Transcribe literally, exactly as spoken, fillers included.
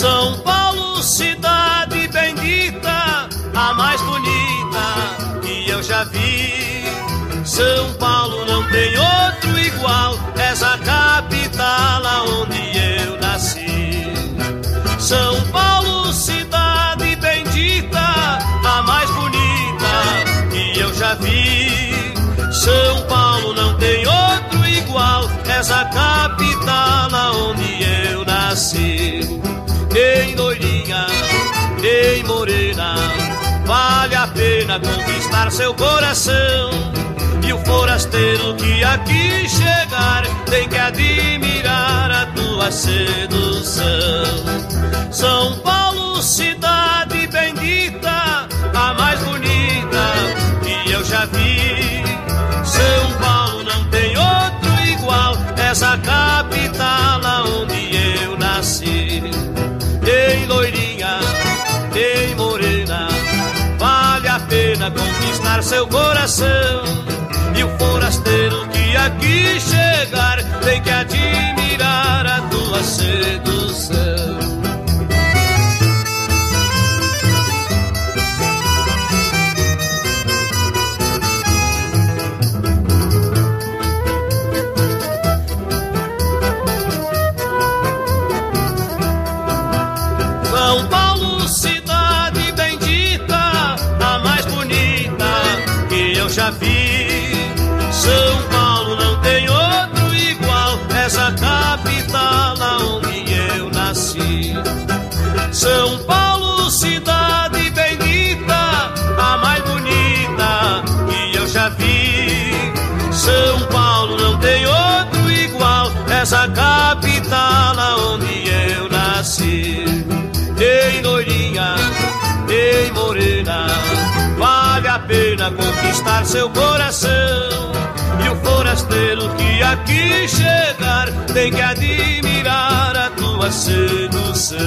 São Paulo, cidade bendita, a mais bonita que eu já vi. São Paulo não tem outro igual, és a capital aonde eu nasci. São Paulo, cidade bendita, a mais bonita que eu já vi. São Paulo não tem outro igual, és a capital aonde eu nasci. Ei, loirinha, ei, morena, vale a pena conquistar seu coração. E o forasteiro que aqui chegar tem que admirar a tua sedução. São Paulo, cidade bendita, a mais bonita que eu já vi. São Paulo não tem outro igual, és a capital aonde eu nasci. Ei, loirinha, ei, morena, vale a pena conquistar seu coração. E o forasteiro que aqui chegar tem que admirar a tua sedução. São Paulo, cidade bendita, a mais bonita que eu já vi. São Paulo não tem outro igual, és a capital aonde eu nasci. São Paulo, cidade bendita, a mais bonita que eu já vi. São Paulo não tem outro igual, és a capital aonde eu nasci. Ei, loirinha, ei, morena, vale a pena conquistar seu coração. E o forasteiro que aqui chegar tem que admirar a tua sedução.